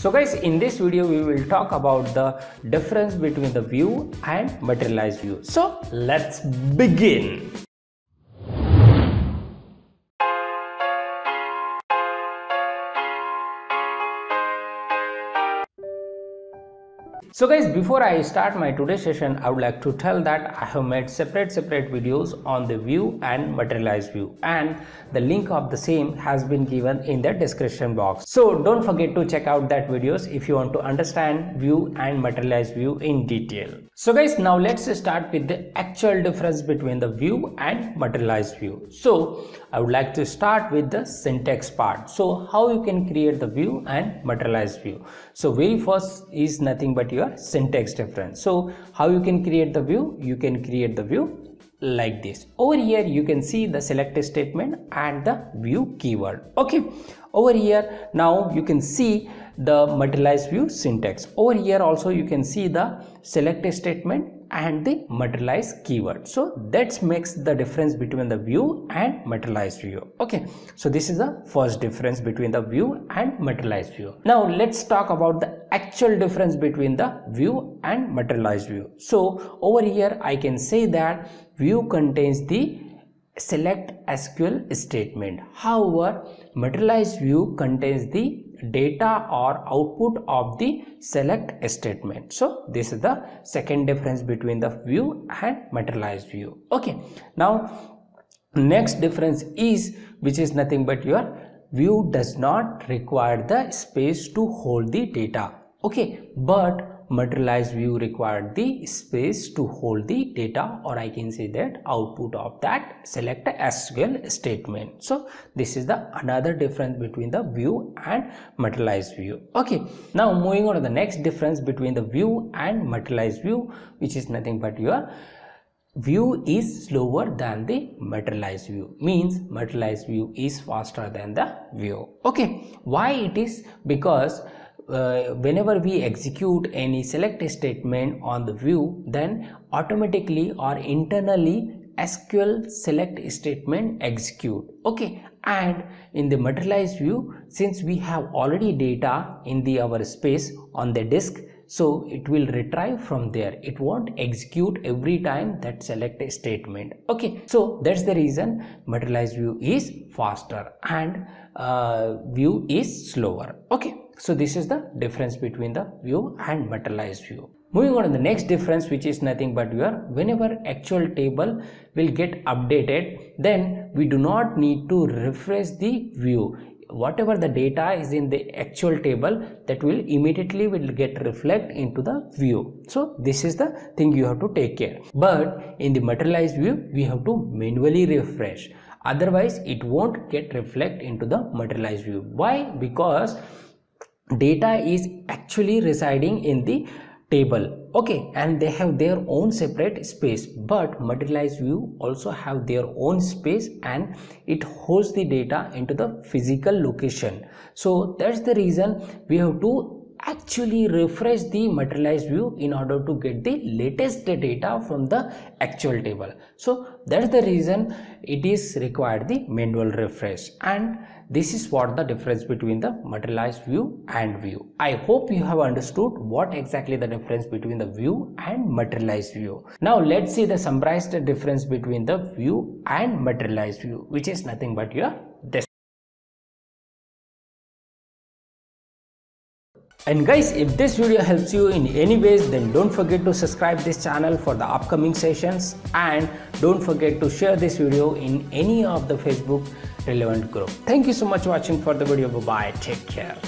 So guys, in this video we will talk about the difference between the view and materialized view. So let's begin. So guys, before I start my today's session, I would like to tell that I have made separate videos on the view and materialized view, and the link of the same has been given in the description box. So don't forget to check out that videos if you want to understand view and materialized view in detail. So guys, now let's start with the actual difference between the view and materialized view. So I would like to start with the syntax part. So how you can create the view and materialized view. So very first is nothing but your syntax difference. So how you can create the view? You can create the view like this. Over here you can see the select statement and the view keyword. Okay, over here now you can see the materialized view syntax. Over here also you can see the select statement and the materialized keyword. So that makes the difference between the view and materialized view. Okay, so this is the first difference between the view and materialized view. Now let's talk about the actual difference between the view and materialized view. So over here I can say that view contains the select SQL statement. However, materialized view contains the data or output of the select statement. So this is the second difference between the view and materialized view. Okay, now next difference is, which is nothing but your view does not require the space to hold the data. Okay, but materialized view required the space to hold the data, or I can say that output of that select SQL statement. So this is the another difference between the view and materialized view. Okay, now moving on to the next difference between the view and materialized view, which is nothing but your view is slower than the materialized view. Means materialized view is faster than the view. Okay, why it is? Because whenever we execute any select statement on the view, then automatically or internally SQL select statement execute. Okay, and in the materialized view, since we have already data in the our space on the disk, so it will retrieve from there. It won't execute every time that select statement. Okay, so that's the reason materialized view is faster and view is slower. Okay, so this is the difference between the view and materialized view. Moving on to the next difference, which is nothing but your whenever actual table will get updated, then we do not need to refresh the view. Whatever the data is in the actual table, that will immediately will get reflect into the view. So this is the thing you have to take care. But in the materialized view, we have to manually refresh. Otherwise, it won't get reflect into the materialized view. Why? Because data is actually residing in the table. Okay, and they have their own separate space, but materialized view also have their own space and it holds the data into the physical location. So that's the reason we have to actually refresh the materialized view in order to get the latest data from the actual table. So that's the reason it is required the manual refresh, and this is what the difference between the materialized view and view. I hope you have understood what exactly the difference between the view and materialized view. Now let's see the summarized difference between the view and materialized view, which is nothing but your this. And guys, if this video helps you in any ways, then don't forget to subscribe this channel for the upcoming sessions, and don't forget to share this video in any of the Facebook relevant group. Thank you so much for watching the video. Bye bye, take care.